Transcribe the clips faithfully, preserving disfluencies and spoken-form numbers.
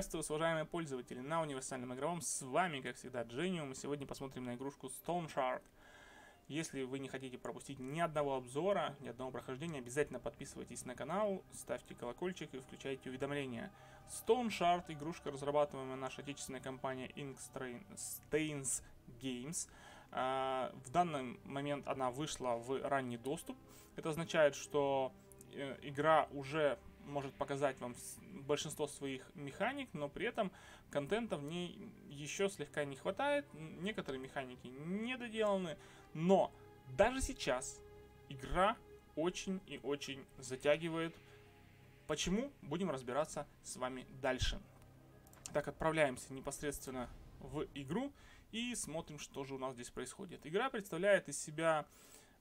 Приветствую вас, уважаемые пользователи, на универсальном игровом. С вами, как всегда, Джениум. Мы сегодня посмотрим на игрушку Stone Shard. Если вы не хотите пропустить ни одного обзора, ни одного прохождения, обязательно подписывайтесь на канал, ставьте колокольчик и включайте уведомления. Stone Shard — игрушка, разрабатываемая нашей отечественной компанией Ink Stains Games. В данный момент она вышла в ранний доступ. Это означает, что игра уже может показать вам большинство своих механик, но при этом контента в ней еще слегка не хватает, некоторые механики недоделаны, но даже сейчас игра очень и очень затягивает. Почему? Будем разбираться с вами дальше. Так, отправляемся непосредственно в игру и смотрим, что же у нас здесь происходит. Игра представляет из себя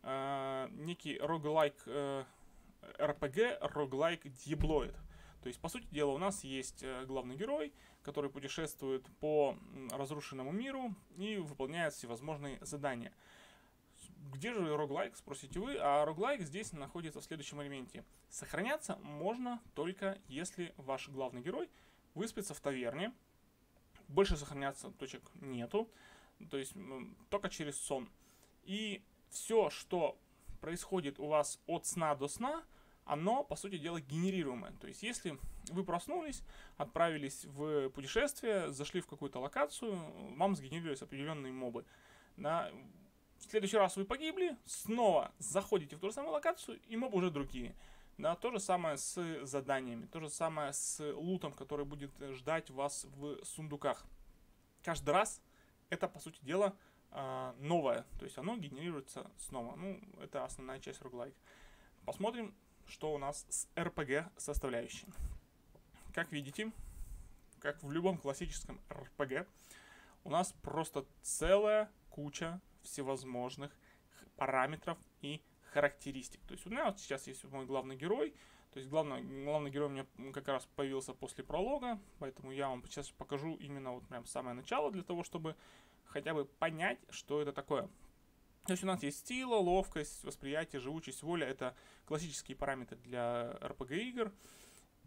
э, некий roguelike э, эр пи джи roguelike Diabloid. То есть, по сути дела, у нас есть главный герой, который путешествует по разрушенному миру и выполняет всевозможные задания. Где же roguelike, спросите вы? А roguelike здесь находится в следующем элементе. Сохраняться можно только если ваш главный герой выспится в таверне. Больше сохраняться точек нету. То есть, только через сон. И все, что происходит у вас от сна до сна, оно, по сути дела, генерируемое. То есть, если вы проснулись, отправились в путешествие, зашли в какую-то локацию, вам сгенерировались определенные мобы. На... В следующий раз вы погибли, снова заходите в ту же самую локацию, и мобы уже другие. Да, то же самое с заданиями, то же самое с лутом, который будет ждать вас в сундуках. Каждый раз это, по сути дела, новое, то есть оно генерируется снова. Ну, это основная часть roguelike. Посмотрим, что у нас с эр пи джи составляющей. Как видите, как в любом классическом эр пи джи, у нас просто целая куча всевозможных параметров и характеристик. То есть у меня вот сейчас есть мой главный герой. То есть главный, главный герой у меня как раз появился после пролога, поэтому я вам сейчас покажу именно вот прям самое начало, для того, чтобы хотя бы понять, что это такое. То есть у нас есть сила, ловкость, восприятие, живучесть, воля. Это классические параметры для эр пи джи игр.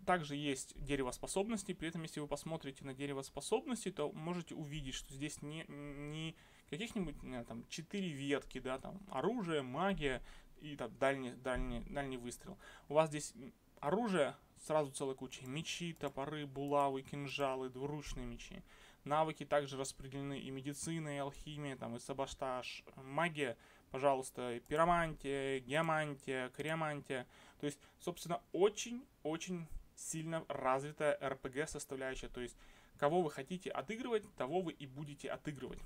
Также есть дерево способностей. При этом, если вы посмотрите на дерево способностей, то можете увидеть, что здесь не, не каких-нибудь там четыре ветки, да, там оружие, магия и там дальний, дальний, дальний выстрел. У вас здесь оружие сразу целая куча. Мечи, топоры, булавы, кинжалы, двуручные мечи. Навыки также распределены: и медицина, и алхимия, там, и саботаж, магия, пожалуйста, и пиромантия, геомантия, кориомантия. То есть, собственно, очень-очень сильно развитая эр пи джи составляющая. То есть, кого вы хотите отыгрывать, того вы и будете отыгрывать.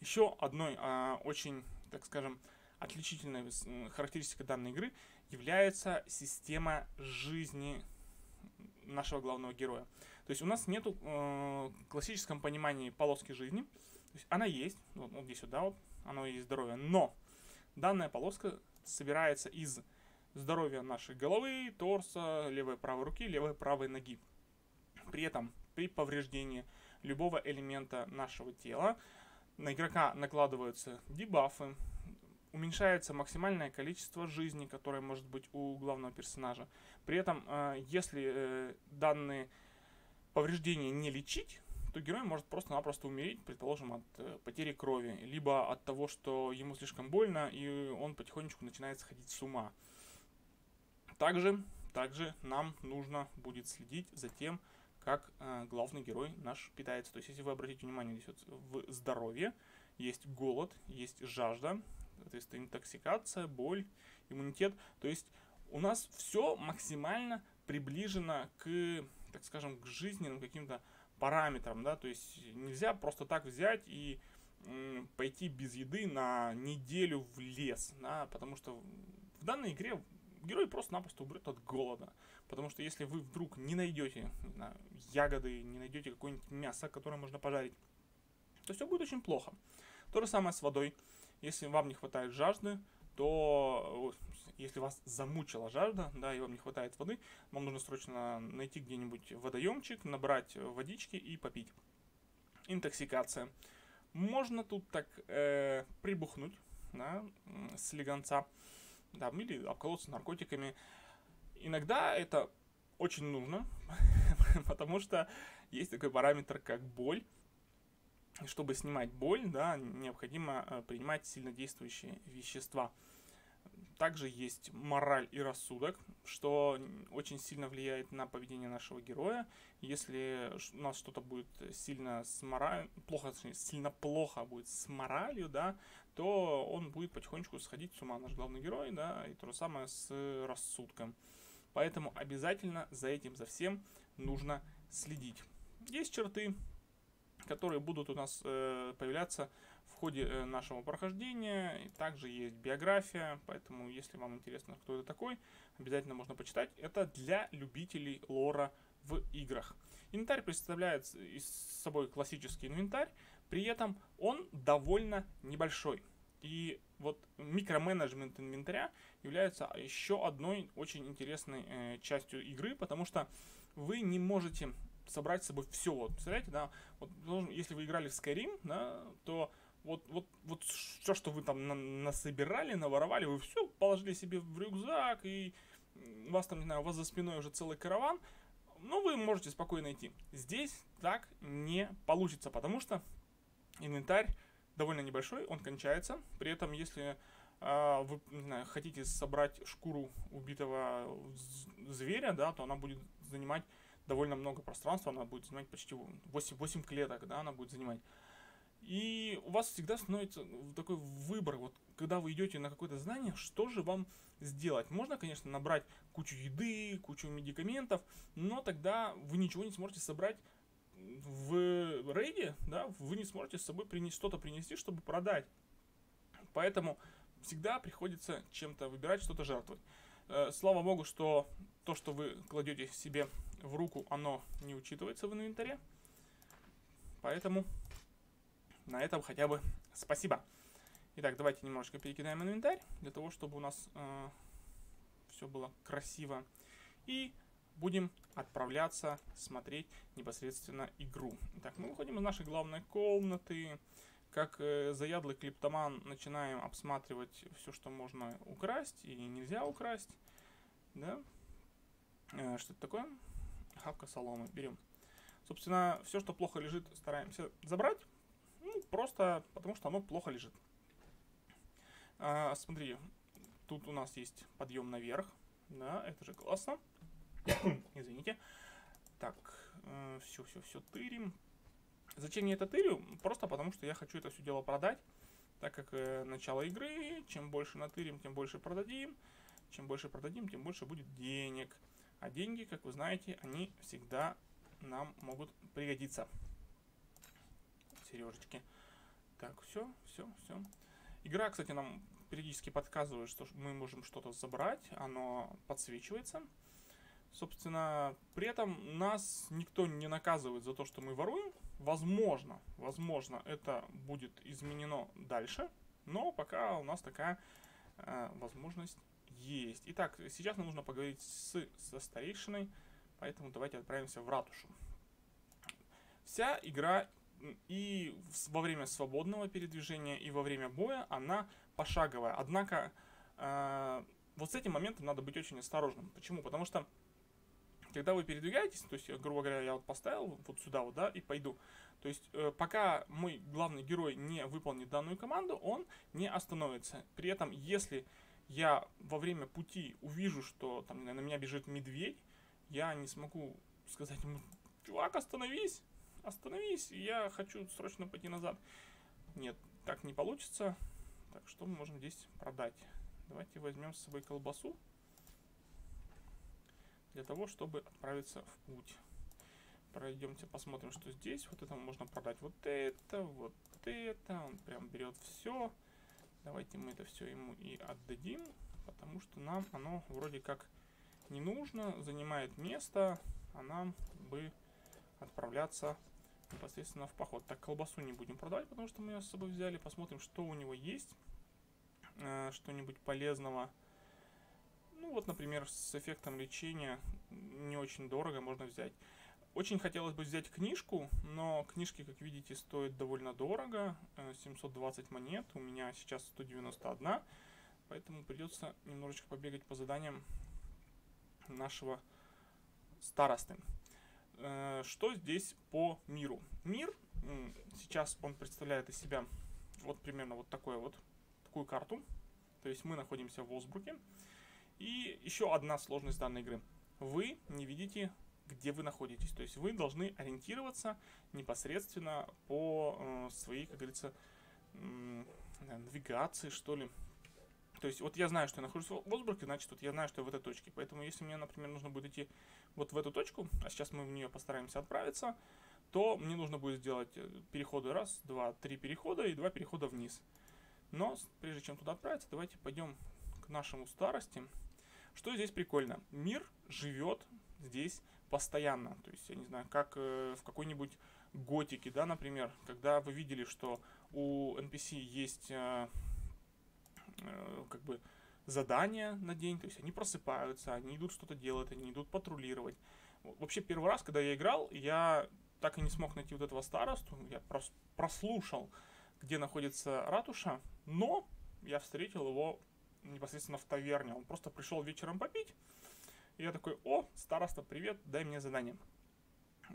Еще одной а, очень, так скажем, отличительной характеристикой данной игры является система жизни нашего главного героя. То есть у нас нету э, в классическом понимании полоски жизни. То есть она есть, вот, вот здесь сюда, вот, она есть здоровье, но данная полоска собирается из здоровья нашей головы, торса, левой правой руки, левой правой ноги. При этом при повреждении любого элемента нашего тела на игрока накладываются дебафы, уменьшается максимальное количество жизни, которое может быть у главного персонажа. При этом, если данные повреждения не лечить, то герой может просто-напросто умереть, предположим, от потери крови, либо от того, что ему слишком больно, и он потихонечку начинает сходить с ума. Также, также нам нужно будет следить за тем, как главный герой наш питается. То есть, если вы обратите внимание, здесь вот в здоровье есть голод, есть жажда, то есть интоксикация, боль, иммунитет. То есть у нас все максимально приближено к, так скажем, к жизненным каким-то параметрам, да. То есть нельзя просто так взять и м, пойти без еды на неделю в лес, да, потому что в данной игре герой просто-напросто умрет от голода. Потому что если вы вдруг не найдете, не знаю, ягоды, не найдете какое-нибудь мясо, которое можно пожарить, то все будет очень плохо. То же самое с водой. Если вам не хватает жажды, то если вас замучила жажда, да, и вам не хватает воды, вам нужно срочно найти где-нибудь водоемчик, набрать водички и попить. Интоксикация. Можно тут так э, прибухнуть, да, с легонца, да, или обколоться наркотиками. Иногда это очень нужно, потому что есть такой параметр, как боль. Чтобы снимать боль, да, необходимо принимать сильнодействующие вещества. Также есть мораль и рассудок, что очень сильно влияет на поведение нашего героя. Если у нас что-то будет сильно с моралью, плохо, сильно плохо будет с моралью, да, то он будет потихонечку сходить с ума, наш главный герой, да, и то же самое с рассудком. Поэтому обязательно за этим, за всем нужно следить. Есть черты, которые будут у нас э, появляться в ходе э, нашего прохождения. И также есть биография, поэтому если вам интересно, кто это такой, обязательно можно почитать. Это для любителей лора в играх. Инвентарь представляет собой классический инвентарь, при этом он довольно небольшой. И вот микроменеджмент инвентаря является еще одной очень интересной э, частью игры, потому что вы не можете собрать с собой все. Вот, представляете, да, вот, если вы играли в Skyrim, да, то вот, вот, вот все, что вы там на насобирали, наворовали, вы все положили себе в рюкзак, и у вас там, не знаю, у вас за спиной уже целый караван, но вы можете спокойно идти. Здесь так не получится, потому что инвентарь довольно небольшой, он кончается. При этом, если э, вы, не знаю, хотите собрать шкуру убитого зверя, да, то она будет занимать довольно много пространства, она будет занимать почти восемь, восемь клеток, да, она будет занимать. И у вас всегда становится такой выбор, вот когда вы идете на какое-то знание, что же вам сделать. Можно, конечно, набрать кучу еды, кучу медикаментов, но тогда вы ничего не сможете собрать в рейде, да, вы не сможете с собой принести что-то принести, чтобы продать. Поэтому всегда приходится чем-то выбирать, что-то жертвовать. Слава богу, что то, что вы кладете себе в руку, оно не учитывается в инвентаре. Поэтому на этом хотя бы спасибо. Итак, давайте немножечко перекидаем инвентарь, для того, чтобы у нас э, все было красиво. И будем отправляться смотреть непосредственно игру. Итак, мы выходим из нашей главной комнаты. Как заядлый клептоман начинаем обсматривать все, что можно украсть и нельзя украсть. Да? Что это такое? Хапка соломы. Берем. Собственно, все, что плохо лежит, стараемся забрать. Ну, просто потому, что оно плохо лежит. А, смотри, тут у нас есть подъем наверх. Да, это же классно. Извините. Так, все-все-все тырим. Зачем я это тырю? Просто потому, что я хочу это все дело продать. Так как э, начало игры, чем больше натырим, тем больше продадим. Чем больше продадим, тем больше будет денег. А деньги, как вы знаете, они всегда нам могут пригодиться. Сережечки. Так, все, все, все. Игра, кстати, нам периодически подсказывает, что мы можем что-то забрать. Оно подсвечивается. Собственно, при этом нас никто не наказывает за то, что мы воруем. Возможно, возможно, это будет изменено дальше, но пока у нас такая э, возможность есть. Итак, сейчас нам нужно поговорить с, со старейшиной, поэтому давайте отправимся в ратушу. Вся игра и во время свободного передвижения, и во время боя, она пошаговая. Однако, э, вот с этим моментом надо быть очень осторожным. Почему? Потому что когда вы передвигаетесь, то есть, грубо говоря, я вот поставил вот сюда вот, да, и пойду. То есть, э, пока мой главный герой не выполнит данную команду, он не остановится. При этом, если я во время пути увижу, что там на меня бежит медведь, я не смогу сказать ему: чувак, остановись, остановись, я хочу срочно пойти назад. Нет, так не получится. Так, что мы можем здесь продать? Давайте возьмем с собой колбасу. Для того, чтобы отправиться в путь. Пройдемте, посмотрим, что здесь. Вот это можно продать. Вот это, вот это. Он прям берет все. Давайте мы это все ему и отдадим. Потому что нам оно вроде как не нужно. Занимает место. А нам бы отправляться непосредственно в поход. Так, колбасу не будем продавать, потому что мы ее с собой взяли. Посмотрим, что у него есть. Что-нибудь полезного. Ну вот, например, с эффектом лечения не очень дорого можно взять. Очень хотелось бы взять книжку, но книжки, как видите, стоят довольно дорого. семьсот двадцать монет, у меня сейчас сто девяносто одна. Поэтому придется немножечко побегать по заданиям нашего старосты. что здесь по миру. Мир, сейчас он представляет из себя вот примерно вот такой вот, такую карту. То есть мы находимся в Осбруке. И еще одна сложность данной игры. Вы не видите, где вы находитесь. То есть вы должны ориентироваться непосредственно по своей, как говорится, навигации, что ли. То есть вот я знаю, что я нахожусь в Осбруке, значит, вот я знаю, что я в этой точке. Поэтому если мне, например, нужно будет идти вот в эту точку, а сейчас мы в нее постараемся отправиться, то мне нужно будет сделать переходы раз, два, три перехода и два перехода вниз. Но прежде чем туда отправиться, давайте пойдем к нашему старости. Что здесь прикольно? Мир живет здесь постоянно. То есть, я не знаю, как в какой-нибудь готике, да, например, когда вы видели, что у эн пи си есть... как бы задания на день, то есть они просыпаются, они идут что-то делать, они идут патрулировать. Вообще первый раз, когда я играл, я так и не смог найти вот этого старосту, я прос прослушал, где находится ратуша, но я встретил его непосредственно в таверне, он просто пришел вечером попить, и я такой: о, староста, привет, дай мне задание.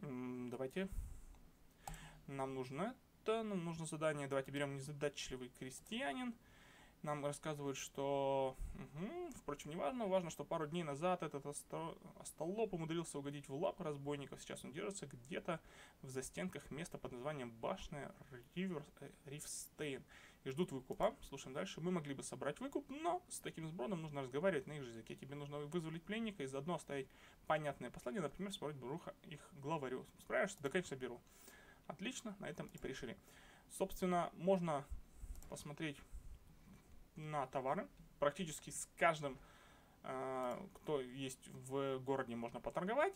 М-м, давайте, нам нужно это, нам нужно задание, давайте берем незадачливый крестьянин. Нам рассказывают, что... Угу. Впрочем, не важно. Важно, что пару дней назад этот остолоп умудрился угодить в лапы разбойников. Сейчас он держится где-то в застенках места под названием Башня Ривстейн. И ждут выкупа. Слушаем дальше. Мы могли бы собрать выкуп, но с таким сброном нужно разговаривать на их языке. Тебе нужно вызволить пленника и заодно оставить понятное послание. Например, собрать бруха их главарю. Справишься? Да, конечно, беру. Отлично. На этом и порешили. Собственно, можно посмотреть... на товары. Практически с каждым, э, кто есть в городе, можно поторговать.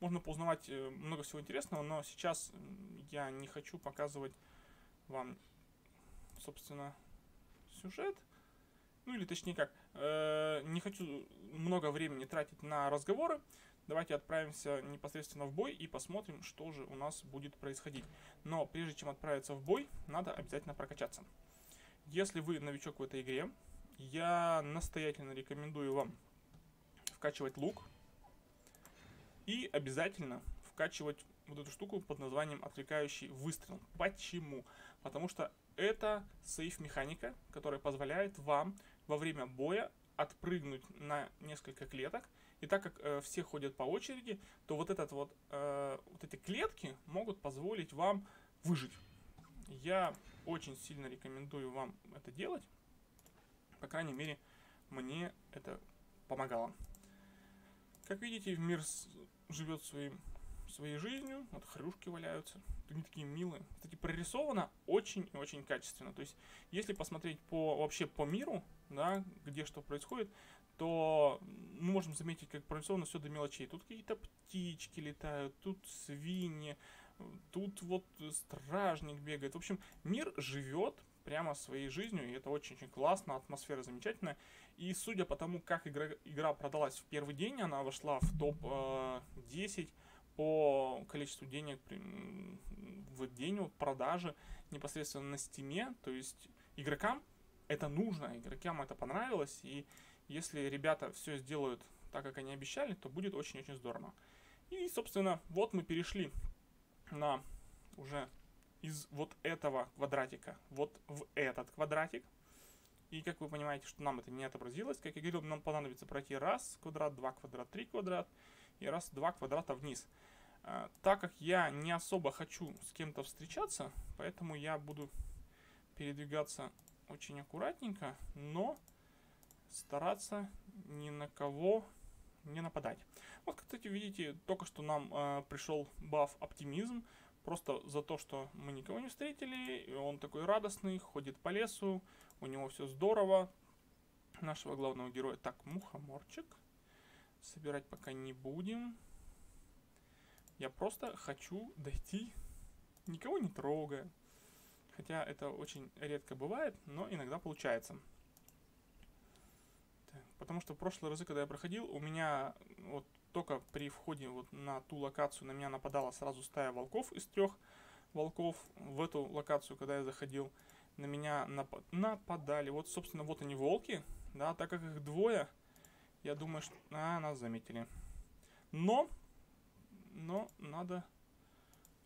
Можно поузнавать много всего интересного, но сейчас я не хочу показывать вам, собственно, сюжет. Ну или точнее как, э, не хочу много времени тратить на разговоры. Давайте отправимся непосредственно в бой и посмотрим, что же у нас будет происходить. Но прежде чем отправиться в бой, надо обязательно прокачаться. Если вы новичок в этой игре, я настоятельно рекомендую вам вкачивать лук и обязательно вкачивать вот эту штуку под названием «Отвлекающий выстрел». Почему? Потому что это сейф-механика, которая позволяет вам во время боя отпрыгнуть на несколько клеток. И так как э, все ходят по очереди, то вот, этот вот, э, вот эти клетки могут позволить вам выжить. Я очень сильно рекомендую вам это делать. По крайней мере, мне это помогало. Как видите, мир живет своим, своей жизнью. Вот хрюшки валяются. Они такие милые. Кстати, прорисовано очень и очень качественно. То есть, если посмотреть по, вообще по миру, да, где что происходит, то мы можем заметить, как прорисовано все до мелочей. Тут какие-то птички летают, тут свиньи. Тут вот стражник бегает. В общем, мир живет прямо своей жизнью. И это очень-очень классно. Атмосфера замечательная. И судя по тому, как игра, игра продалась в первый день, она вошла в топ десять по количеству денег в день вот, продажи непосредственно на стиме. То есть игрокам это нужно. Игрокам это понравилось. И если ребята все сделают так, как они обещали, то будет очень-очень здорово. И, собственно, вот мы перешли на уже из вот этого квадратика вот в этот квадратик. И как вы понимаете, что нам это не отобразилось. Как я говорил, нам понадобится пройти раз квадрат, два квадрат, три квадрат и раз, два квадрата вниз. А, так как я не особо хочу с кем-то встречаться, поэтому я буду передвигаться очень аккуратненько, но стараться ни на кого не нападать. Вот, кстати, видите, только что нам э, пришел баф оптимизм. Просто за то, что мы никого не встретили. И он такой радостный, ходит по лесу. У него все здорово. Нашего главного героя. Так, мухоморчик. Собирать пока не будем. Я просто хочу дойти, никого не трогая. Хотя это очень редко бывает, но иногда получается. Потому что в прошлые разы, когда я проходил, у меня вот только при входе вот на ту локацию на меня нападала сразу стая волков из трех волков. В эту локацию, когда я заходил, на меня нап нападали. Вот, собственно, вот они волки, да, так как их двое, я думаю, что... А, нас заметили. Но но надо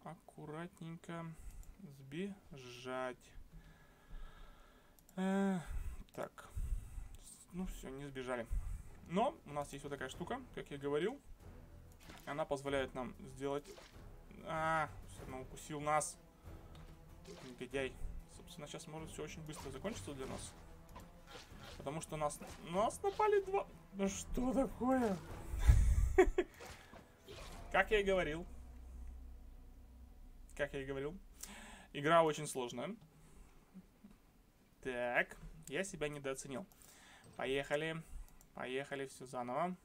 аккуратненько сбежать. Э, так, ну все, не сбежали. Но у нас есть вот такая штука, как я говорил. Она позволяет нам сделать... А, все равно укусил нас. Негодяй. Собственно, сейчас может все очень быстро закончиться для нас. Потому что нас... Нас напали два... Да что такое? Как я и говорил. Как я и говорил. Игра очень сложная. Так. Я себя недооценил. Поехали. Поехали, все заново.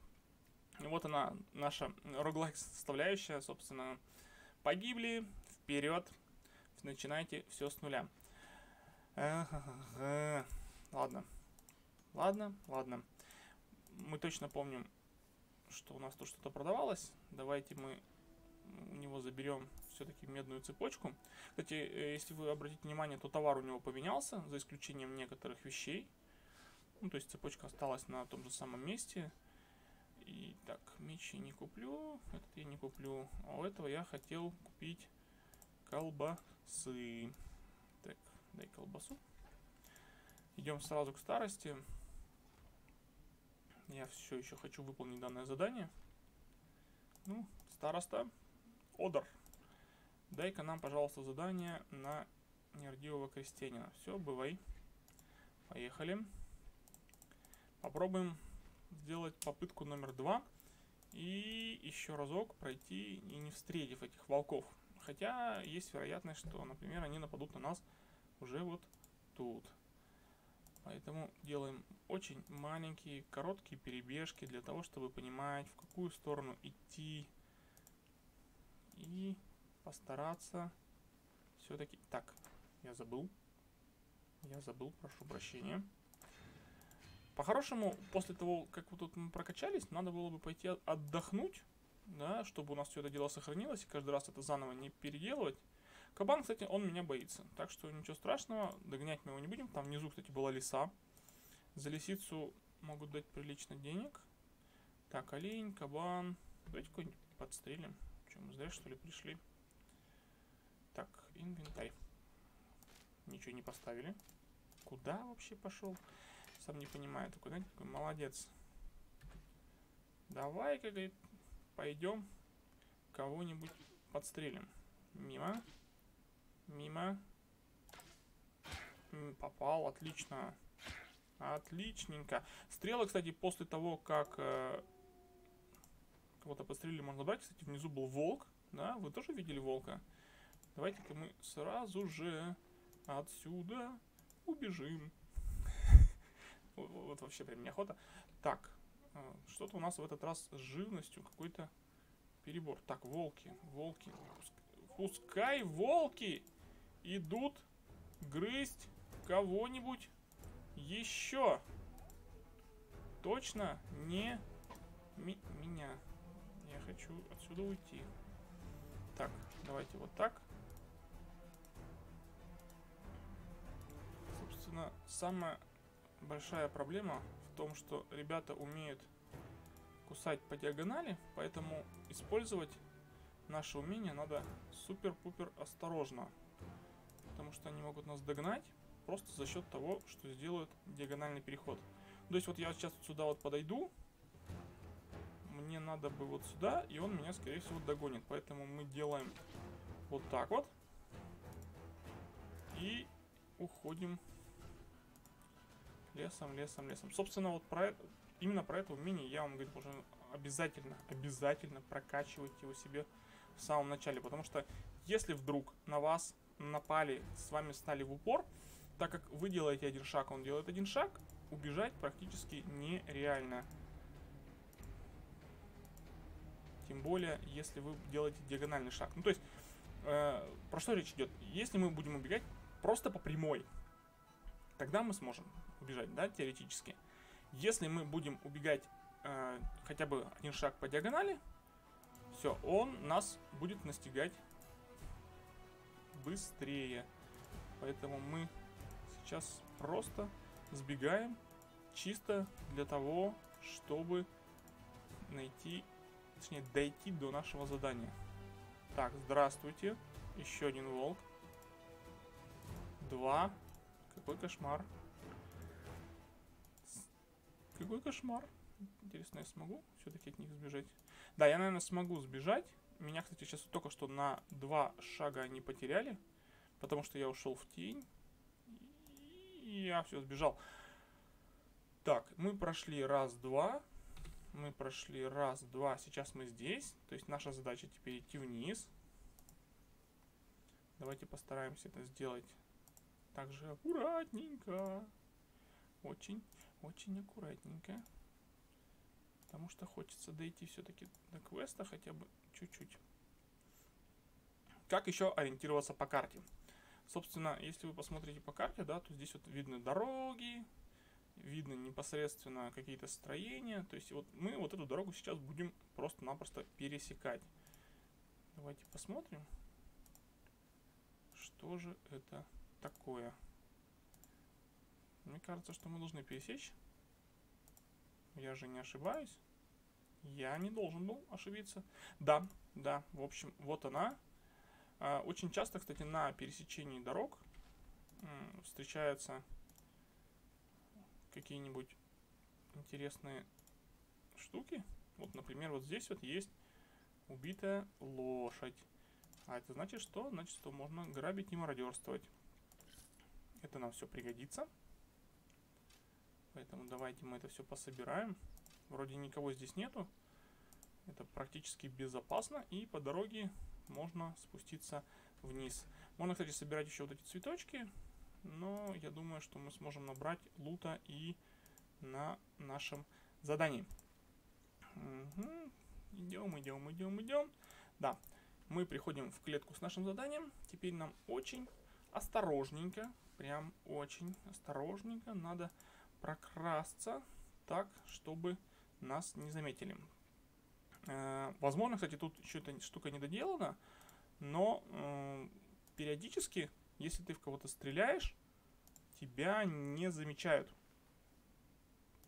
И вот она, наша роглайк составляющая, собственно. Погибли. Вперед. Начинайте все с нуля. Ага. Ладно. Ладно, ладно. Мы точно помним, что у нас тут что-то продавалось. Давайте мы у него заберем все-таки медную цепочку. Кстати, если вы обратите внимание, то товар у него поменялся, за исключением некоторых вещей. Ну, то есть цепочка осталась на том же самом месте. И так, меч я не куплю, этот я не куплю. А у этого я хотел купить колбасы. Так, дай колбасу. Идем сразу к старости. Я все еще хочу выполнить данное задание. Ну, староста Одар, дай-ка нам, пожалуйста, задание на нерадивого крестьянина. Все, бывай. Поехали. Попробуем сделать попытку номер два. И еще разок пройти, и не встретив этих волков. Хотя есть вероятность, что, например, они нападут на нас уже вот тут. Поэтому делаем очень маленькие, короткие перебежки для того, чтобы понимать, в какую сторону идти. И постараться все-таки... Так, я забыл. Я забыл, прошу прощения. По-хорошему, после того, как вот тут мы прокачались, надо было бы пойти отдохнуть. Да, чтобы у нас все это дело сохранилось, и каждый раз это заново не переделывать. Кабан, кстати, он меня боится. Так что ничего страшного, догонять мы его не будем. Там внизу, кстати, была лиса. За лисицу могут дать прилично денег. Так, олень, кабан. Давайте какой-нибудь подстрелим. Че, мы зря, что ли, пришли? Так, инвентарь. Ничего не поставили. Куда вообще пошел? Сам не понимаю. Такой, знаете, такой молодец. Давай-ка, говорит, пойдем кого-нибудь подстрелим. Мимо. Мимо. Попал, отлично. Отличненько. Стрелы, кстати, после того, как э, кого-то подстрелили, можно брать. Кстати, внизу был волк. Да, вы тоже видели волка? Давайте-ка мы сразу же отсюда убежим. Вот вообще прям неохота. Так, что-то у нас в этот раз с живностью какой-то перебор. Так, волки, волки. Пускай волки идут грызть кого-нибудь еще. Точно не ми меня. Я хочу отсюда уйти. Так, давайте вот так. Собственно, самая большая проблема в том, что ребята умеют кусать по диагонали, поэтому использовать наше умение надо супер-пупер осторожно. Потому что они могут нас догнать просто за счет того, что сделают диагональный переход. То есть вот я сейчас вот сюда вот подойду. Мне надо бы вот сюда, и он меня, скорее всего, догонит. Поэтому мы делаем вот так вот. И уходим лесом, лесом, лесом. Собственно, вот про это, именно про это умение я вам говорю уже... Обязательно, обязательно прокачивайте его себе в самом начале. Потому что если вдруг на вас напали, с вами стали в упор, так как вы делаете один шаг, он делает один шаг, убежать практически нереально. Тем более, если вы делаете диагональный шаг. Ну то есть, э, про что речь идет? Если мы будем убегать просто по прямой, тогда мы сможем убежать, да, теоретически. Если мы будем убегать хотя бы один шаг по диагонали, все, он нас будет настигать быстрее. Поэтому мы сейчас просто сбегаем чисто для того, чтобы найти точнее дойти до нашего задания. Так, здравствуйте. Еще один волк. Два. Какой кошмар. Какой кошмар. Интересно, я смогу все-таки от них сбежать? Да, я, наверное, смогу сбежать. Меня, кстати, сейчас только что на два шага не потеряли, потому что я ушел в тень. И я все, сбежал. Так, мы прошли раз-два. Мы прошли раз-два. Сейчас мы здесь. То есть наша задача теперь идти вниз. Давайте постараемся это сделать также аккуратненько. Очень, очень аккуратненько. Потому что хочется дойти все-таки до квеста хотя бы чуть-чуть. Как еще ориентироваться по карте? Собственно, если вы посмотрите по карте, да, то здесь вот видны дороги, видно непосредственно какие-то строения. То есть вот мы вот эту дорогу сейчас будем просто-напросто пересекать. Давайте посмотрим, что же это такое. Мне кажется, что мы должны пересечь. Я же не ошибаюсь. Я не должен был ошибиться. Да, да, в общем, вот она. Очень часто, кстати, на пересечении дорог встречаются какие-нибудь интересные штуки. Вот, например, вот здесь вот есть убитая лошадь. А это значит что? Значит, что можно грабить и мародерствовать. Это нам все пригодится. Поэтому давайте мы это все пособираем. Вроде никого здесь нету. Это практически безопасно. И по дороге можно спуститься вниз. Можно, кстати, собирать еще вот эти цветочки. Но я думаю, что мы сможем набрать лута и на нашем задании. Угу. Идем, идем, идем, идем. Да, мы приходим в клетку с нашим заданием. Теперь нам очень осторожненько, прям очень осторожненько надо прокрасться так, чтобы нас не заметили. Э, возможно, кстати, тут еще эта штука не доделана, но э, периодически, если ты в кого-то стреляешь, тебя не замечают.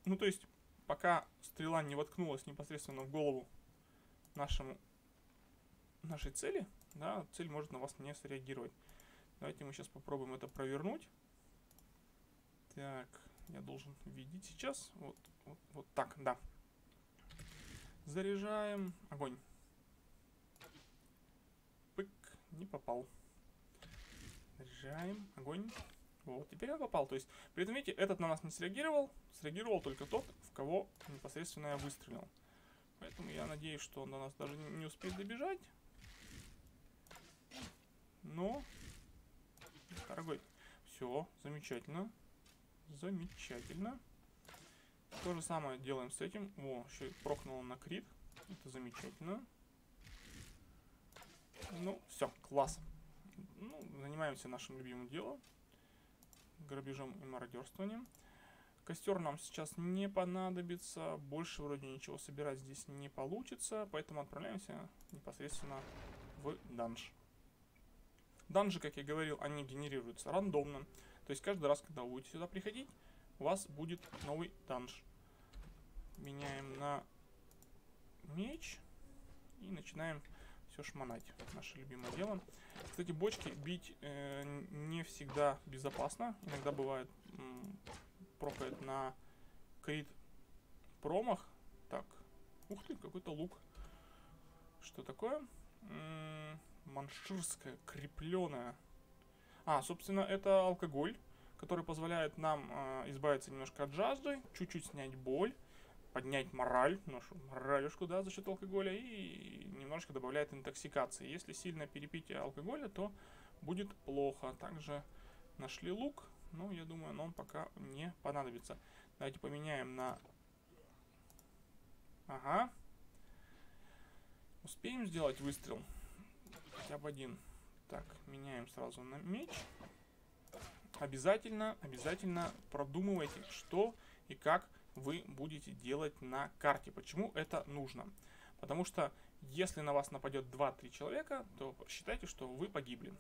Ну, то есть, пока стрела не воткнулась непосредственно в голову нашему, нашей цели, да, цель может на вас не среагировать. Давайте мы сейчас попробуем это провернуть. Так, я должен видеть сейчас. Вот, вот, вот так, да. Заряжаем. Огонь. Пык, не попал. Заряжаем. Огонь. Вот, теперь я попал. То есть, при этом, видите, этот на нас не среагировал. Среагировал только тот, в кого непосредственно я выстрелил. Поэтому я надеюсь, что он до нас даже не успеет добежать. Но... Дорогой. Все, замечательно. Замечательно. То же самое делаем с этим. О, еще и прокнуло на крит. Это замечательно. Ну, все, класс. Ну, занимаемся нашим любимым делом. Грабежом и мародерствованием. Костер нам сейчас не понадобится. Больше вроде ничего собирать здесь не получится. Поэтому отправляемся непосредственно в данж. Данжи, как я говорил, они генерируются рандомно. То есть каждый раз, когда вы будете сюда приходить, у вас будет новый данж. Меняем на меч. И начинаем все шмонать. Наше любимое дело. Кстати, бочки бить э, не всегда безопасно. Иногда бывает прокает на крит промах. Так. Ух ты, какой-то лук. Что такое? М-м, манширская, крепленая. А, собственно, это алкоголь, который позволяет нам э, избавиться немножко от жажды, чуть-чуть снять боль, поднять мораль, нашу моралюшку, да, за счет алкоголя, и немножко добавляет интоксикации. Если сильно перепить алкоголя, то будет плохо. Также нашли лук, но я думаю, он пока не понадобится. Давайте поменяем на... Ага. Успеем сделать выстрел? Хотя бы один. Так, меняем сразу на меч. Обязательно, обязательно продумывайте, что и как вы будете делать на карте. Почему это нужно? Потому что если на вас нападет два-три человека, то считайте, что вы погибли.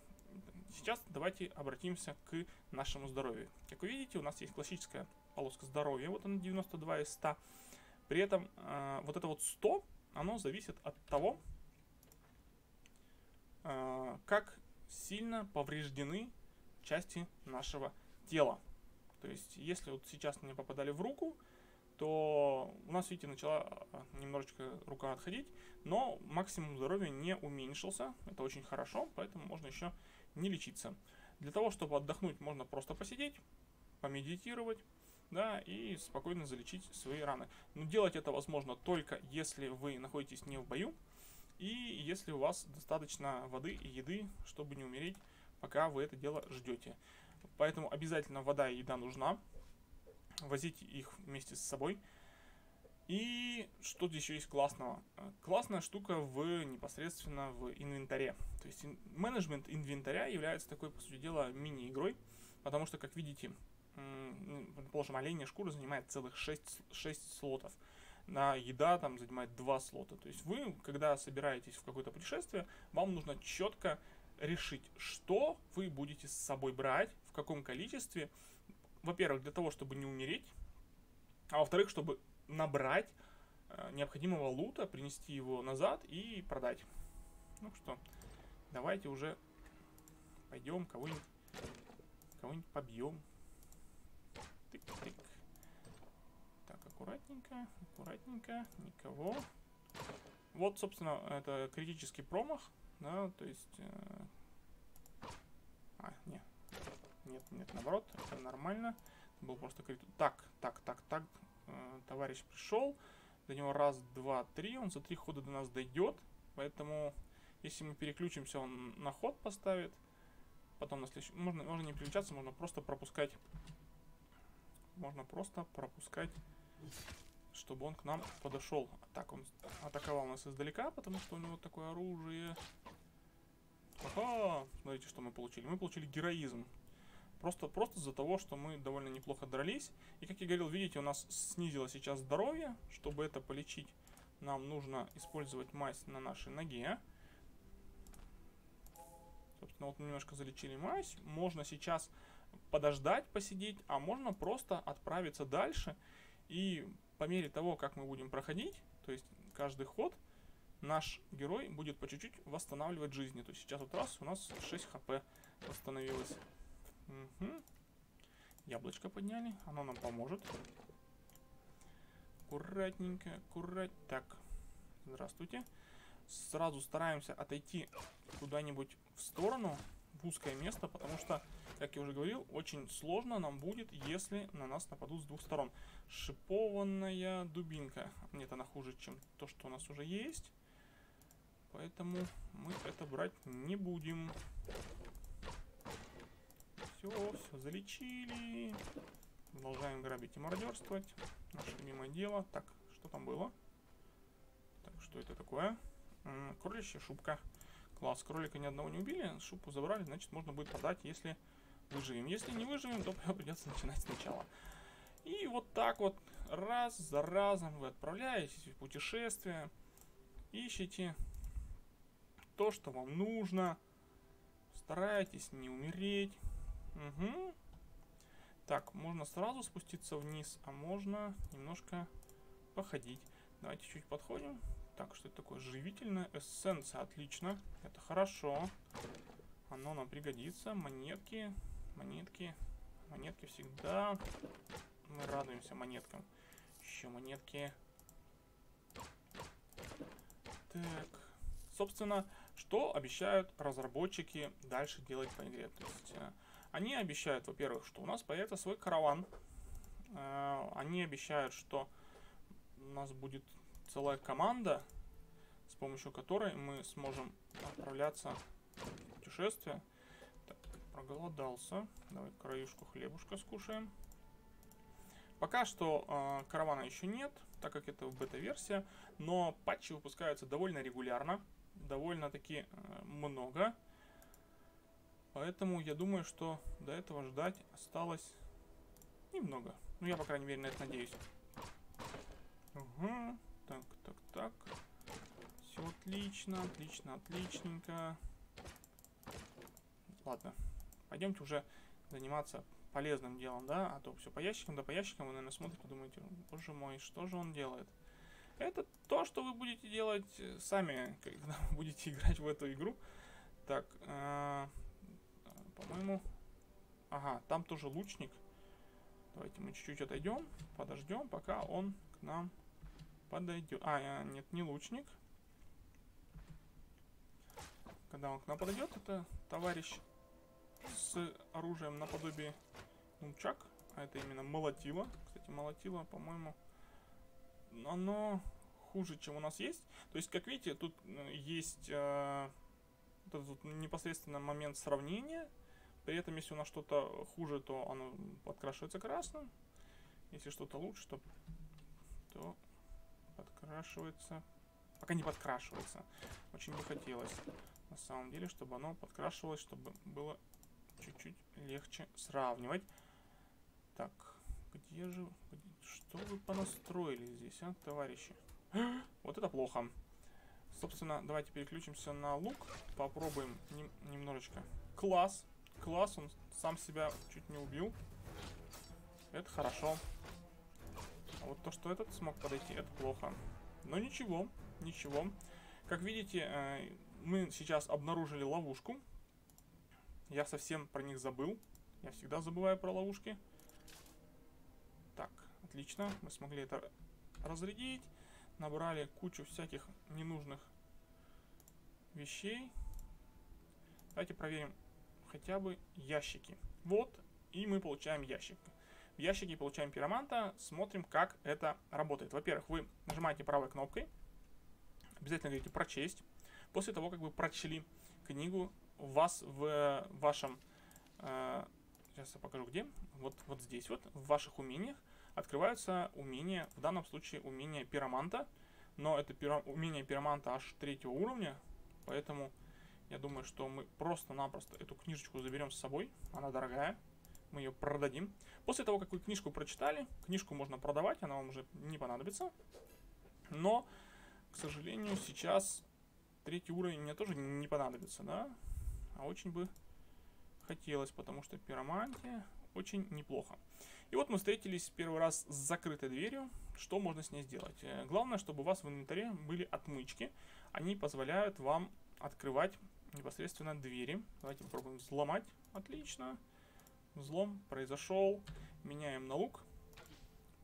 Сейчас давайте обратимся к нашему здоровью. Как вы видите, у нас есть классическая полоска здоровья. Вот она, девяносто два из ста. При этом э, вот это вот сто, оно зависит от того, как сильно повреждены части нашего тела. То есть, если вот сейчас мне попадали в руку, то у нас, видите, начала немножечко рука отходить, но максимум здоровья не уменьшился. Это очень хорошо, поэтому можно еще не лечиться. Для того, чтобы отдохнуть, можно просто посидеть, помедитировать, да, и спокойно залечить свои раны. Но делать это возможно только если вы находитесь не в бою, и если у вас достаточно воды и еды, чтобы не умереть, пока вы это дело ждете. Поэтому обязательно вода и еда нужна. Возите их вместе с собой. И что здесь еще есть классного? Классная штука в непосредственно в инвентаре. То есть менеджмент инвентаря является такой, по сути дела, мини-игрой. Потому что, как видите, предположим, оленья шкура занимает целых шесть, шесть слотов. На еда там занимает два слота. То есть вы, когда собираетесь в какое-то путешествие, вам нужно четко решить, что вы будете с собой брать, в каком количестве. Во-первых, для того, чтобы не умереть. А во-вторых, чтобы набрать э, необходимого лута, принести его назад и продать. Ну что, давайте уже пойдем кого-нибудь кого-нибудь побьем. Тык-тык. Так, аккуратненько, аккуратненько, никого. Вот, собственно, это критический промах. Да, то есть... Э... А, нет. Нет, нет, наоборот, это нормально. Это был просто крит. Так, так, так, так. Э, товарищ пришел. До него раз, два, три. Он за три хода до нас дойдет. Поэтому, если мы переключимся, он на ход поставит. Потом на следующий. Можно, можно не переключаться, можно просто пропускать. Можно просто пропускать, чтобы он к нам подошел. Так, он атаковал нас издалека, потому что у него такое оружие. Ага! Смотрите, что мы получили. Мы получили героизм. Просто, просто из-за того, что мы довольно неплохо дрались. И, как я говорил, видите, у нас снизилось сейчас здоровье. Чтобы это полечить, нам нужно использовать мазь на нашей ноге. Собственно, вот мы немножко залечили мазь. Можно сейчас подождать, посидеть, а можно просто отправиться дальше. И по мере того, как мы будем проходить, то есть каждый ход, наш герой будет по чуть-чуть восстанавливать жизни. То есть сейчас вот раз у нас шесть хп восстановилось. Угу. Яблочко подняли. Оно нам поможет. Аккуратненько, аккурат. Так, здравствуйте. Сразу стараемся отойти куда-нибудь в сторону, в узкое место, потому что, как я уже говорил, очень сложно нам будет, если на нас нападут с двух сторон. Шипованная дубинка. Нет, она хуже, чем то, что у нас уже есть. Поэтому мы это брать не будем. Все, все, залечили. Продолжаем грабить и мародерствовать. Наше любимое дело. Так, что там было? Так, что это такое? Кроличья шубка. Класс, кролика ни одного не убили. Шубку забрали, значит, можно будет продать, если выживем. Если не выживем, то придется начинать сначала. И вот так вот, раз за разом вы отправляетесь в путешествие. Ищите то, что вам нужно. Старайтесь не умереть. Угу. Так, можно сразу спуститься вниз, а можно немножко походить. Давайте чуть подходим. Так, что это такое? Живительная эссенция. Отлично. Это хорошо. Оно нам пригодится. Монетки. Монетки. Монетки всегда. Мы радуемся монеткам. Еще монетки. Так. Собственно, что обещают разработчики дальше делать по игре? То есть... Они обещают, во-первых, что у нас появится свой караван. Они обещают, что у нас будет целая команда, с помощью которой мы сможем отправляться в путешествие. Так, проголодался. Давай краюшку хлебушка скушаем. Пока что э, каравана еще нет, так как это бета-версия. Но патчи выпускаются довольно регулярно. Довольно-таки э, много. Поэтому я думаю, что до этого ждать осталось немного. Ну, я, по крайней мере, на это надеюсь. Угу. Так, так, так. Все отлично, отлично, отличненько. Ладно. Пойдемте уже заниматься полезным делом, да? А то все по ящикам, да по ящикам. Вы, наверное, смотрите и думаете, боже мой, что же он делает? Это то, что вы будете делать сами, когда будете играть в эту игру. Так, э, по-моему... Ага, там тоже лучник. Давайте мы чуть-чуть отойдем, подождем, пока он к нам подойдет. А, нет, не лучник. Когда он к нам подойдет, это товарищ с оружием наподобие нунчак. А это именно молотило. Кстати, молотило, по-моему... Оно хуже, чем у нас есть. То есть, как видите, тут есть э, тут непосредственно момент сравнения. При этом, если у нас что-то хуже, то оно подкрашивается красным. Если что-то лучше, то, то подкрашивается... Пока не подкрашивается. Очень не хотелось, на самом деле, чтобы оно подкрашивалось, чтобы было чуть-чуть легче сравнивать. Так... Где же... Что вы понастроили здесь, а, товарищи? Вот это плохо. Собственно, давайте переключимся на лук. Попробуем нем... немножечко. Класс. Класс, он сам себя чуть не убил. Это хорошо. А вот то, что этот смог подойти, это плохо. Но ничего, ничего. Как видите, мы сейчас обнаружили ловушку. Я совсем про них забыл. Я всегда забываю про ловушки. Так, отлично, мы смогли это разрядить. Набрали кучу всяких ненужных вещей. Давайте проверим хотя бы ящики. Вот, и мы получаем ящик. В ящике получаем пироманта. Смотрим, как это работает. Во-первых, вы нажимаете правой кнопкой. Обязательно говорите «прочесть». После того, как вы прочли книгу, у вас в вашем... Э Сейчас я покажу где. Вот, вот здесь вот, в ваших умениях, открываются умения, в данном случае умение пироманта. Но это пиро, умение пироманта аж третьего уровня. Поэтому я думаю, что мы просто-напросто эту книжечку заберем с собой. Она дорогая. Мы ее продадим. После того, как вы книжку прочитали, книжку можно продавать, она вам уже не понадобится. Но, к сожалению, сейчас третий уровень мне тоже не понадобится, да? А очень бы... хотелось, потому что пиромантия очень неплохо. И вот мы встретились первый раз с закрытой дверью. Что можно с ней сделать? Главное, чтобы у вас в инвентаре были отмычки. Они позволяют вам открывать непосредственно двери. Давайте попробуем взломать. Отлично. Взлом произошел. Меняем на лук.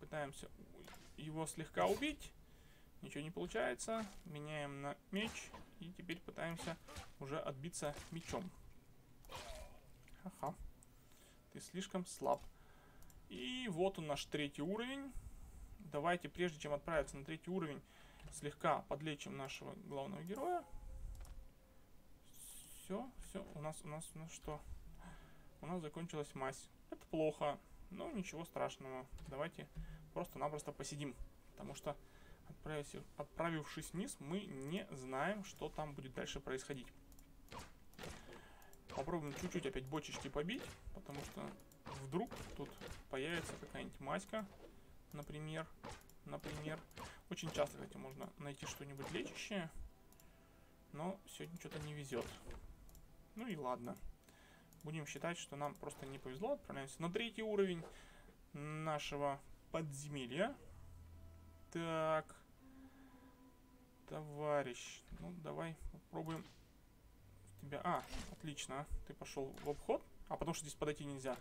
Пытаемся его слегка убить. Ничего не получается. Меняем на меч. И теперь пытаемся уже отбиться мечом. Ага, ты слишком слаб. И вот он, наш третий уровень. Давайте, прежде чем отправиться на третий уровень, слегка подлечим нашего главного героя. Все, все, у нас, у нас, у нас что? У нас закончилась мазь. Это плохо, но ничего страшного. Давайте просто-напросто посидим. Потому что, отправившись вниз, мы не знаем, что там будет дальше происходить. Попробуем чуть-чуть опять бочечки побить, потому что вдруг тут появится какая-нибудь маська, например, например. Очень часто, кстати, можно найти что-нибудь лечащее, но сегодня что-то не везет. Ну и ладно. Будем считать, что нам просто не повезло. Отправляемся на третий уровень нашего подземелья. Так, товарищ, ну давай попробуем... Тебя... А, отлично, ты пошел в обход. А потому что здесь подойти нельзя.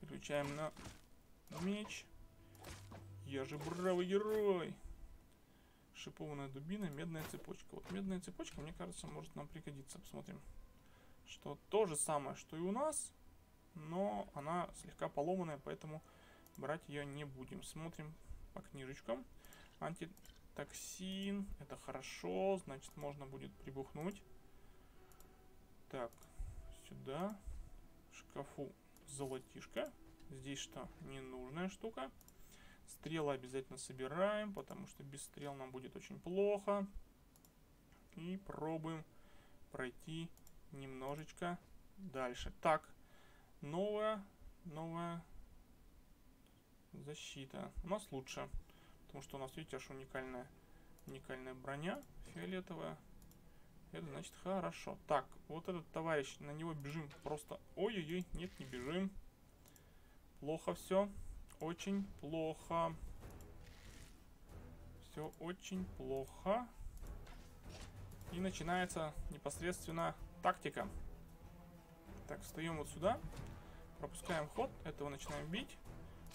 Переключаем на меч. Я же бравый герой. Шипованная дубина, медная цепочка. Вот медная цепочка, мне кажется, может нам пригодиться. Посмотрим. Что то же самое, что и у нас. Но она слегка поломанная, поэтому брать ее не будем. Смотрим по книжечкам. Антитоксин. Это хорошо. Значит, можно будет прибухнуть. Так, сюда. В шкафу золотишко. Здесь что? Ненужная штука. Стрелы обязательно собираем, потому что без стрел нам будет очень плохо. И пробуем пройти немножечко дальше. Так, новая, новая защита. У нас лучше. Потому что у нас, видите, аж уникальная, уникальная броня фиолетовая. Это значит хорошо. Так, вот этот товарищ, на него бежим просто... Ой-ой-ой, нет, не бежим. Плохо все. Очень плохо. Все очень плохо. И начинается непосредственно тактика. Так, встаем вот сюда. Пропускаем ход. Этого начинаем бить.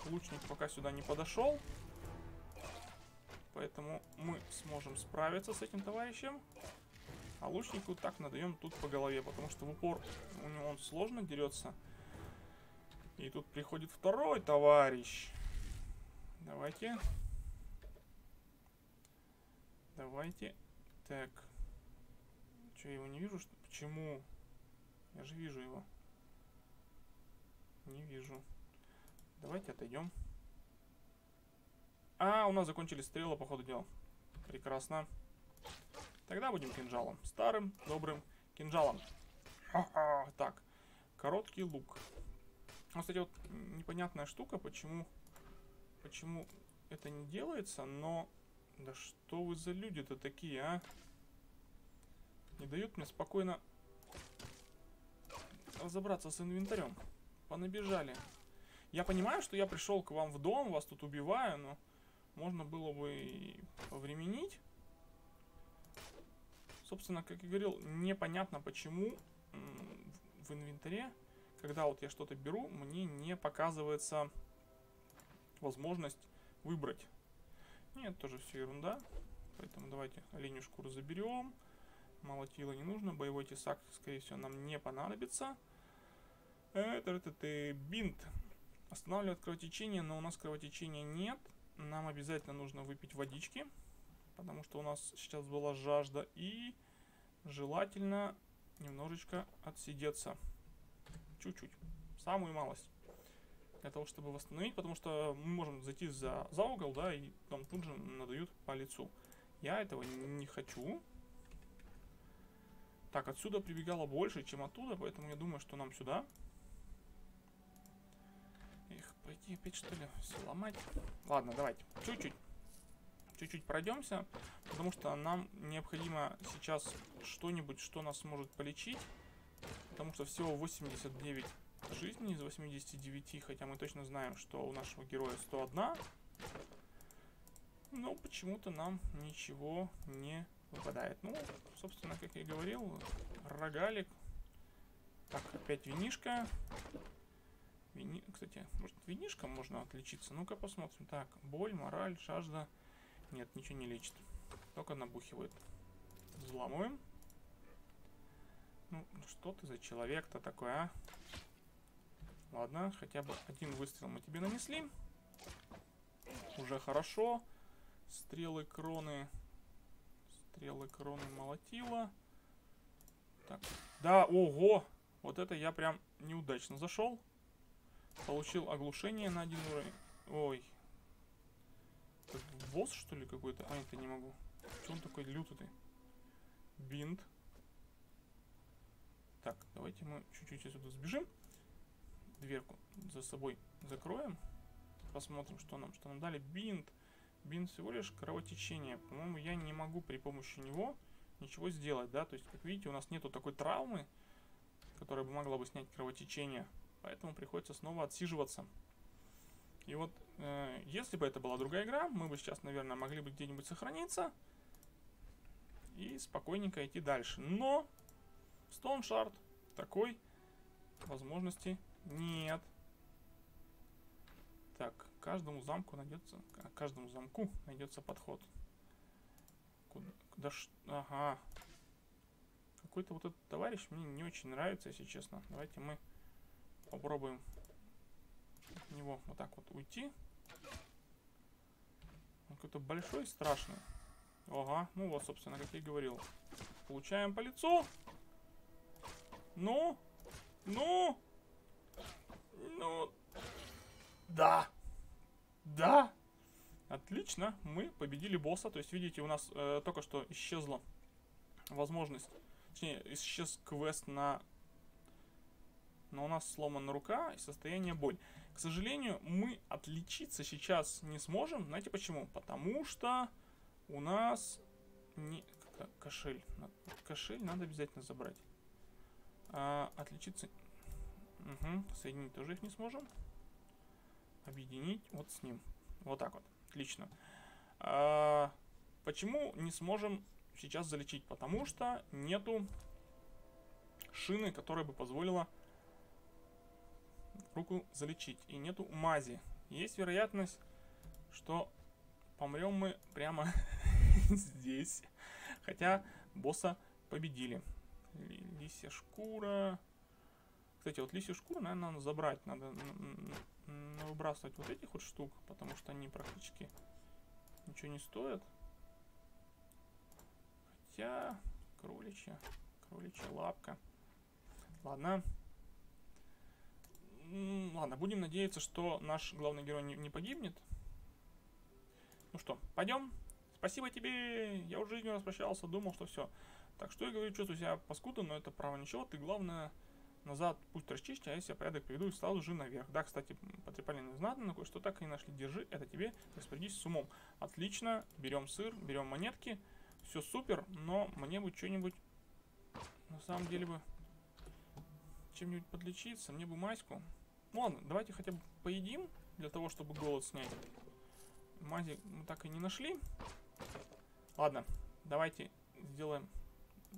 Лучник пока сюда не подошел. Поэтому мы сможем справиться с этим товарищем. А лучнику так надаем тут по голове. Потому что в упор у него он сложно дерется. И тут приходит второй товарищ. Давайте. Давайте. Так. Че, я его не вижу? Что? Почему? Я же вижу его. Не вижу. Давайте отойдем. А, у нас закончились стрелы, по ходу дела. Прекрасно. Тогда будем кинжалом. Старым, добрым кинжалом. Ха-ха. Так. Короткий лук. Ну, кстати, вот непонятная штука, почему... Почему это не делается, но... Да что вы за люди-то такие, а? Не дают мне спокойно разобраться с инвентарем. Понабежали. Я понимаю, что я пришел к вам в дом, вас тут убиваю, но можно было бы и повременить. Собственно, как я говорил, непонятно, почему в инвентаре, когда вот я что-то беру, мне не показывается возможность выбрать. Нет, тоже все ерунда. Поэтому давайте оленью шкуру заберем. Молотила не нужно. Боевой тесак, скорее всего, нам не понадобится. Это, это, это бинт. Останавливает кровотечение, но у нас кровотечения нет. Нам обязательно нужно выпить водички. Потому что у нас сейчас была жажда. И желательно немножечко отсидеться. Чуть-чуть. Самую малость. Для того, чтобы восстановить. Потому что мы можем зайти за, за угол, да, и там тут же надают по лицу. Я этого не хочу. Так, отсюда прибегало больше, чем оттуда, поэтому я думаю, что нам сюда. Эх, пойти опять что ли? Все ломать. Ладно, давайте. Чуть-чуть. Чуть-чуть пройдемся. Потому что нам необходимо сейчас что-нибудь, что нас может полечить. Потому что всего восемьдесят девять жизней из восьмидесяти девяти. Хотя мы точно знаем, что у нашего героя сто одна. Но почему-то нам ничего не выпадает. Ну, собственно, как я и говорил, рогалик. Так, опять винишка. Вини... Кстати, может, винишком можно отличиться? Ну-ка посмотрим. Так, боль, мораль, жажда. Нет, ничего не лечит. Только набухивает. Взламываем. Ну, что ты за человек-то такой, а? Ладно, хотя бы один выстрел мы тебе нанесли. Уже хорошо. Стрелы, кроны... Стрелы кроны молотила. Так. Да, ого! Вот это я прям неудачно зашел. Получил оглушение на один уровень. Ой. Так, босс, что ли, какой-то? А, это не могу. Почему он такой лютый? Бинт. Так, давайте мы чуть-чуть отсюда сбежим. Дверку за собой закроем. Посмотрим, что нам, что нам дали. Бинт. Бин всего лишь кровотечение. По-моему, я не могу при помощи него ничего сделать, да? То есть, как видите, у нас нету такой травмы, которая бы могла бы снять кровотечение. Поэтому приходится снова отсиживаться. И вот, э, если бы это была другая игра, мы бы сейчас, наверное, могли бы где-нибудь сохраниться. И спокойненько идти дальше. Но в Stone Shard такой возможности нет. Так, каждому замку найдется, к каждому замку найдется подход. Куда, куда ш... Ага. Какой-то вот этот товарищ мне не очень нравится, если честно. Давайте мы попробуем от него вот так вот уйти. Он какой-то большой, страшный. Ага, ну вот, собственно, как я и говорил. Получаем по лицу. Ну, ну, ну. Да! Да! Отлично, мы победили босса. То есть, видите, у нас э, только что исчезла возможность. Точнее, исчез квест на... Но у нас сломана рука и состояние боль. К сожалению, мы отличиться сейчас не сможем. Знаете почему? Потому что у нас... Не... Кошель. Кошель надо обязательно забрать. А, отличиться... Угу. Соединить тоже их не сможем. Объединить вот с ним. Вот так вот. Отлично. А, Почему не сможем сейчас залечить? Потому что нету шины, которая бы позволила руку залечить. И нету мази. Есть вероятность, что помрем мы прямо здесь. Хотя босса победили. Лисья шкура. Кстати, вот лисью шкуру, наверное, надо забрать. Надо выбрасывать вот этих вот штук, потому что они практически ничего не стоят. Хотя кроличья, кроличья лапка. Ладно. Ладно, будем надеяться, что наш главный герой не, не погибнет. Ну что, пойдем. Спасибо тебе. Я уже жизнью распрощался, думал, что все. Так что я говорю, чувствую себя паскудно, но это право ничего. Ты главное назад пусть расчистишь, а если я порядок приведу и сразу же наверх. Да, кстати, потрепали незнатно, но кое-что так и нашли. Держи, это тебе, распорядись с умом. Отлично, берем сыр, берем монетки. Все супер, но мне бы что-нибудь, на самом деле бы, чем-нибудь подлечиться, мне бы маську. Ну ладно, давайте хотя бы поедим, для того, чтобы голод снять. Мази мы так и не нашли. Ладно, давайте сделаем...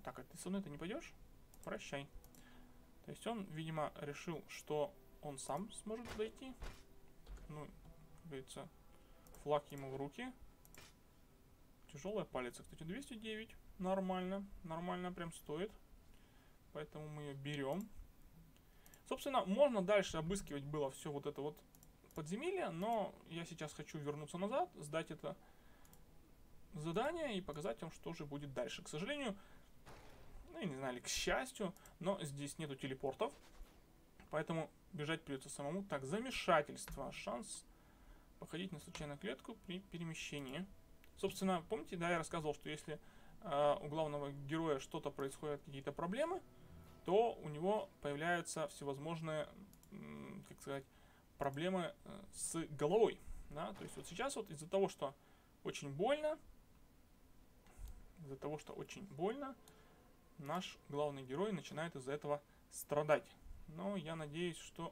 Так, а ты со мной-то не пойдешь? Прощай. То есть он, видимо, решил, что он сам сможет дойти. Ну, как говорится, флаг ему в руки. Тяжелая палица, кстати, двести девять. Нормально, нормально прям стоит. Поэтому мы ее берем. Собственно, можно дальше обыскивать было все вот это вот подземелье. Но я сейчас хочу вернуться назад, сдать это задание и показать вам, что же будет дальше. К сожалению, ну я не знаю, к счастью, но здесь нету телепортов. Поэтому бежать придется самому. Так, замешательство. Шанс походить на случайную клетку при перемещении. Собственно, помните, да, я рассказывал, что если э, у главного героя что-то происходит, какие-то проблемы, то у него появляются всевозможные, как сказать, проблемы э, с головой. Да? То есть вот сейчас вот из-за того, что очень больно, из-за того, что очень больно, наш главный герой начинает из-за этого страдать. Но я надеюсь, что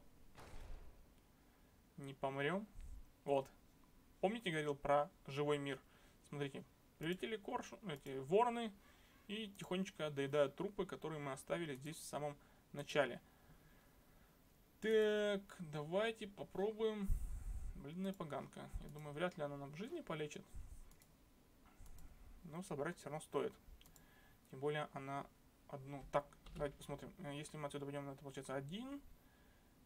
не помрем. Вот. Помните, говорил про живой мир? Смотрите, прилетели коршуны, эти вороны и тихонечко доедают трупы, которые мы оставили здесь в самом начале. Так, давайте попробуем. Бледная поганка. Я думаю, вряд ли она нам в жизни полечит. Но собрать все равно стоит. Тем более она одну... Так, давайте посмотрим. Если мы отсюда пойдем, это получается один.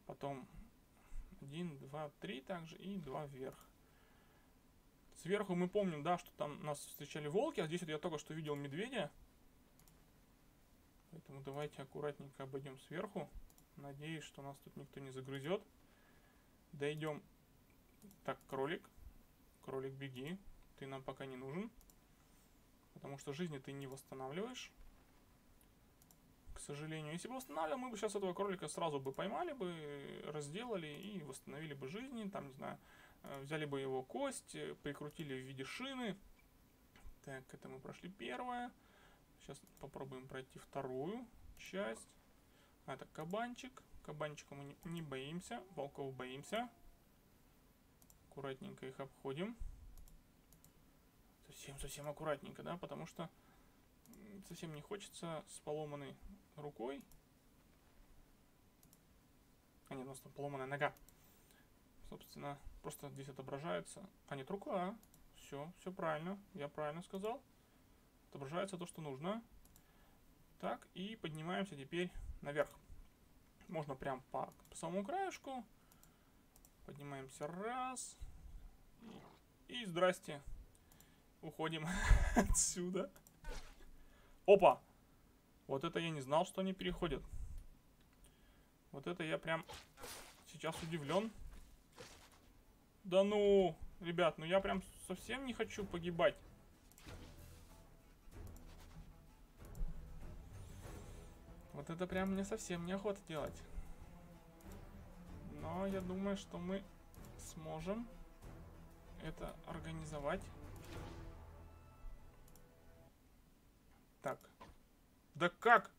Потом один, два, три также и два вверх. Сверху мы помним, да, что там нас встречали волки, а здесь вот я только что видел медведя. Поэтому давайте аккуратненько обойдем сверху. Надеюсь, что нас тут никто не загрызет. Дойдем. Так, кролик. Кролик, беги. Ты нам пока не нужен. Потому что жизни ты не восстанавливаешь. К сожалению. Если бы восстанавливал, мы бы сейчас этого кролика сразу бы поймали бы, разделали и восстановили бы жизни. Там, не знаю... Взяли бы его кость, прикрутили в виде шины. Так, это мы прошли первое. Сейчас попробуем пройти вторую часть. А, это кабанчик. Кабанчика мы не, не боимся. Волков боимся. Аккуратненько их обходим. Совсем-совсем аккуратненько, да? Потому что совсем не хочется с поломанной рукой. А, нет, у нас там поломанная нога. Собственно, просто здесь отображается... А нет, рука. Все, все правильно. Я правильно сказал. Отображается то, что нужно. Так, и поднимаемся теперь наверх. Можно прям по, по самому краешку. Поднимаемся раз. И, и здрасте. Уходим отсюда. Опа! Вот это я не знал, что они переходят. Вот это я прям сейчас удивлен. Да ну, ребят, ну я прям совсем не хочу погибать. Вот это прям мне совсем неохота делать. Но я думаю, что мы сможем это организовать. Так. Да как?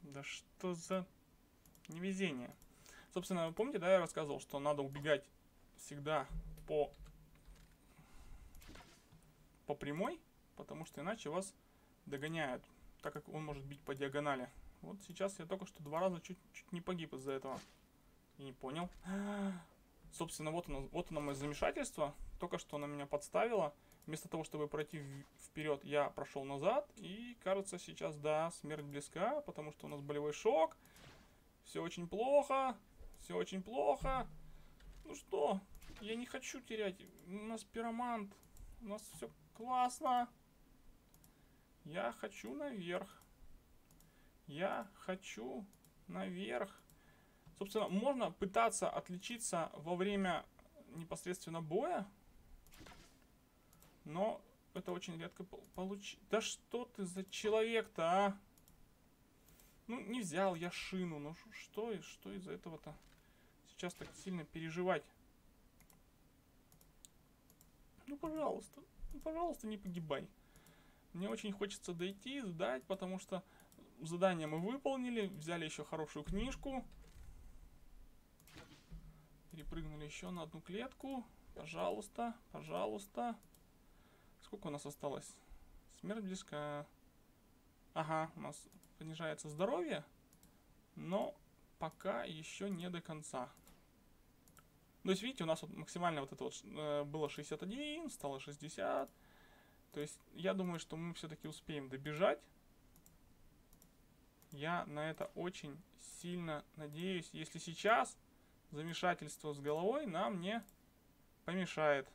Да что за невезение? Собственно, вы помните, да, я рассказывал, что надо убегать всегда по по прямой, потому что иначе вас догоняют, так как он может бить по диагонали. Вот сейчас я только что два раза чуть, чуть не погиб из-за этого. И не понял. Собственно, вот оно, вот оно мое замешательство. Только что она меня подставила. Вместо того, чтобы пройти вперед, я прошел назад. И кажется, сейчас, да, смерть близка, потому что у нас болевой шок. Все очень плохо. Все очень плохо. Ну что, я не хочу терять. У нас пиромант. У нас все классно. Я хочу наверх. Я хочу наверх. Собственно, можно пытаться отличиться во время непосредственно боя. Но это очень редко получится. Да что ты за человек-то, а? Ну, не взял я шину. Ну, что, что из-за этого-то сейчас так сильно переживать? Ну, пожалуйста. Ну, пожалуйста, не погибай. Мне очень хочется дойти, сдать, потому что задание мы выполнили. Взяли еще хорошую книжку. Перепрыгнули еще на одну клетку. Пожалуйста, пожалуйста. Сколько у нас осталось? Смерть близка. Ага, у нас понижается здоровье. Но пока еще не до конца. То есть, видите, у нас вот максимально вот это вот было шестьдесят один, стало шестьдесят. То есть, я думаю, что мы все-таки успеем добежать. Я на это очень сильно надеюсь. Если сейчас замешательство с головой нам не помешает.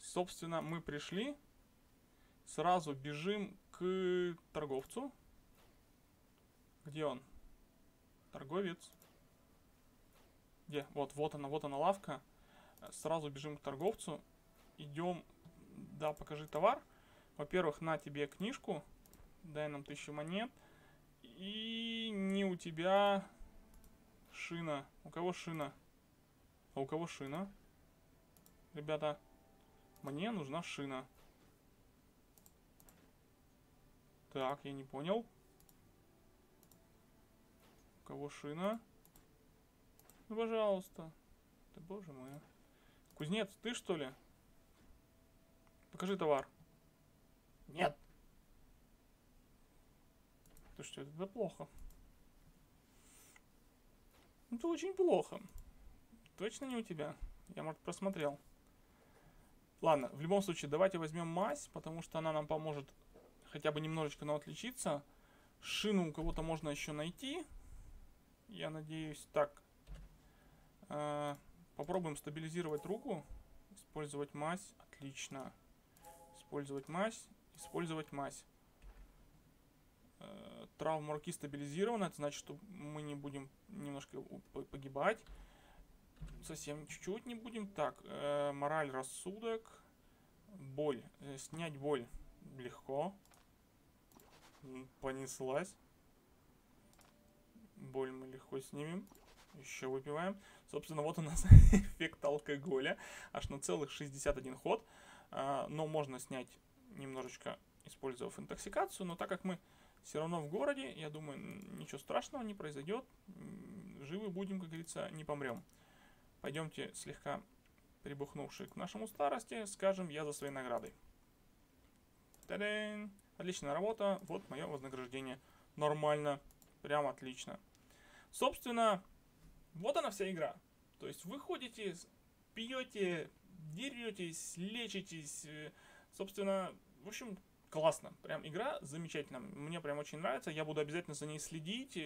Собственно, мы пришли. Сразу бежим к торговцу. Где он? Торговец. Где? Вот, вот она, вот она лавка. Сразу бежим к торговцу. Идем. Да, покажи товар. Во-первых, на тебе книжку. Дай нам тысячу монет. И не у тебя шина. У кого шина? А у кого шина? Ребята, мне нужна шина. Так, я не понял. У кого шина? Ну, пожалуйста. Да боже мой. Кузнец, ты что ли? Покажи товар. Нет. Ты что, это плохо? Это очень плохо. Точно не у тебя. Я, может, просмотрел. Ладно, в любом случае, давайте возьмем мазь, потому что она нам поможет хотя бы немножечко, но отличиться. Шину у кого-то можно еще найти. Я надеюсь. Так. Э-э- попробуем стабилизировать руку. Использовать мазь. Отлично. Использовать мазь. Использовать мазь. Э-э- травма руки стабилизирована. Это значит, что мы не будем немножко погибать. Совсем чуть-чуть не будем. Так, э, мораль, рассудок. Боль. Э, снять боль легко. Понеслась. Боль мы легко снимем. Еще выпиваем. Собственно, вот у нас эффект алкоголя. Аж на целых шестьдесят один ход. Э, но можно снять немножечко, использовав интоксикацию. Но так как мы все равно в городе, я думаю, ничего страшного не произойдет. Живы будем, как говорится, не помрем. Пойдемте, слегка прибухнувшие к нашему старости, скажем «я за своей наградой». Та-дин! Отличная работа, вот мое вознаграждение. Нормально, прям отлично. Собственно, вот она вся игра. То есть вы ходите, пьете, деретесь, лечитесь. Собственно, в общем, классно. Прям игра замечательная, мне прям очень нравится. Я буду обязательно за ней следить,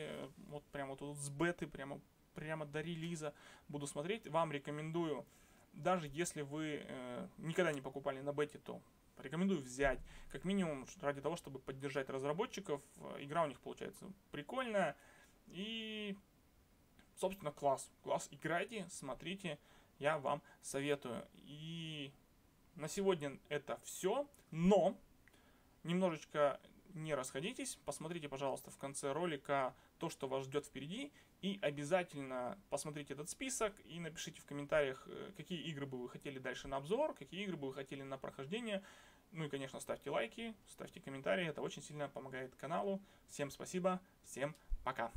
вот прямо тут с беты, прямо... Прямо до релиза буду смотреть. Вам рекомендую, даже если вы э, никогда не покупали на бете, то рекомендую взять. Как минимум ради того, чтобы поддержать разработчиков. Игра у них получается прикольная. И, собственно, класс. Класс. Играйте, смотрите. Я вам советую. И на сегодня это все. Но немножечко не расходитесь. Посмотрите, пожалуйста, в конце ролика то, что вас ждет впереди. И обязательно посмотрите этот список и напишите в комментариях, какие игры бы вы хотели дальше на обзор, какие игры бы вы хотели на прохождение. Ну и, конечно, ставьте лайки, ставьте комментарии, это очень сильно помогает каналу. Всем спасибо, всем пока!